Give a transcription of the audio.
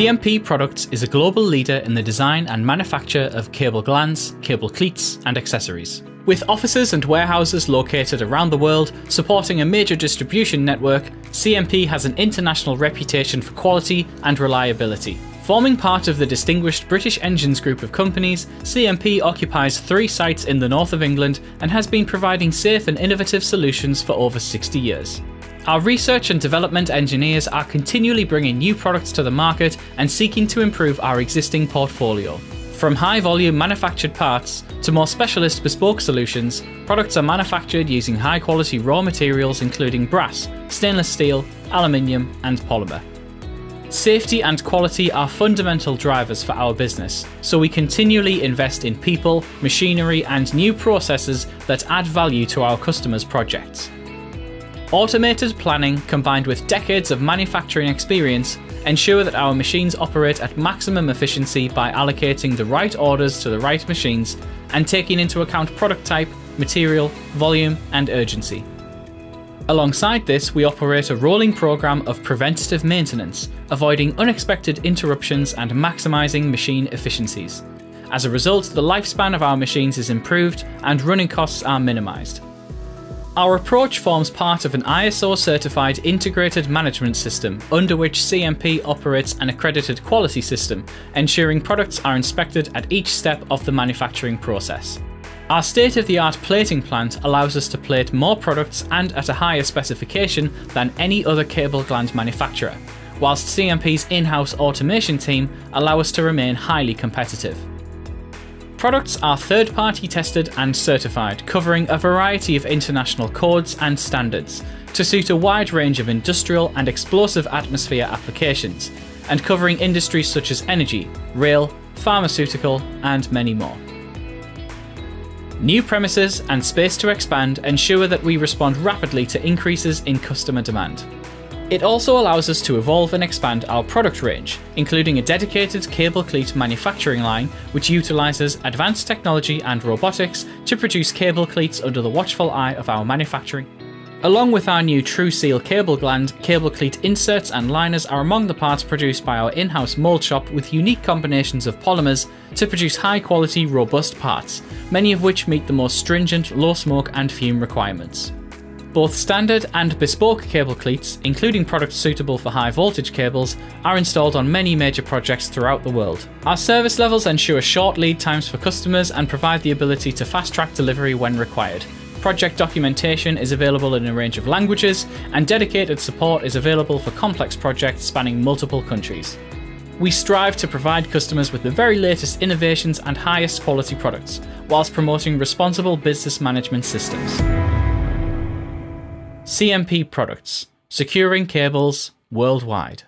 CMP Products is a global leader in the design and manufacture of cable glands, cable cleats, and accessories. With offices and warehouses located around the world, supporting a major distribution network, CMP has an international reputation for quality and reliability. Forming part of the distinguished British Engines group of companies, CMP occupies 3 sites in the north of England and has been providing safe and innovative solutions for over 60 years. Our research and development engineers are continually bringing new products to the market and seeking to improve our existing portfolio. From high-volume manufactured parts to more specialist bespoke solutions, products are manufactured using high-quality raw materials including brass, stainless steel, aluminium, and polymer. Safety and quality are fundamental drivers for our business, so we continually invest in people, machinery, and new processes that add value to our customers' projects. Automated planning combined with decades of manufacturing experience ensure that our machines operate at maximum efficiency by allocating the right orders to the right machines and taking into account product type, material, volume, and urgency. Alongside this, we operate a rolling program of preventative maintenance, avoiding unexpected interruptions and maximizing machine efficiencies. As a result, the lifespan of our machines is improved and running costs are minimized. Our approach forms part of an ISO-certified integrated management system under which CMP operates an accredited quality system, ensuring products are inspected at each step of the manufacturing process. Our state-of-the-art plating plant allows us to plate more products and at a higher specification than any other cable gland manufacturer, whilst CMP's in-house automation team allow us to remain highly competitive. Products are third-party tested and certified, covering a variety of international codes and standards to suit a wide range of industrial and explosive atmosphere applications, and covering industries such as energy, rail, pharmaceutical, and many more. New premises and space to expand ensure that we respond rapidly to increases in customer demand. It also allows us to evolve and expand our product range, including a dedicated cable cleat manufacturing line which utilises advanced technology and robotics to produce cable cleats under the watchful eye of our manufacturing. Along with our new TrueSeal cable gland, cable cleat inserts and liners are among the parts produced by our in-house mould shop with unique combinations of polymers to produce high-quality, robust parts, many of which meet the most stringent low-smoke and fume requirements. Both standard and bespoke cable cleats, including products suitable for high voltage cables, are installed on many major projects throughout the world. Our service levels ensure short lead times for customers and provide the ability to fast-track delivery when required. Project documentation is available in a range of languages, and dedicated support is available for complex projects spanning multiple countries. We strive to provide customers with the very latest innovations and highest quality products, whilst promoting responsible business management systems. CMP Products, securing cables worldwide.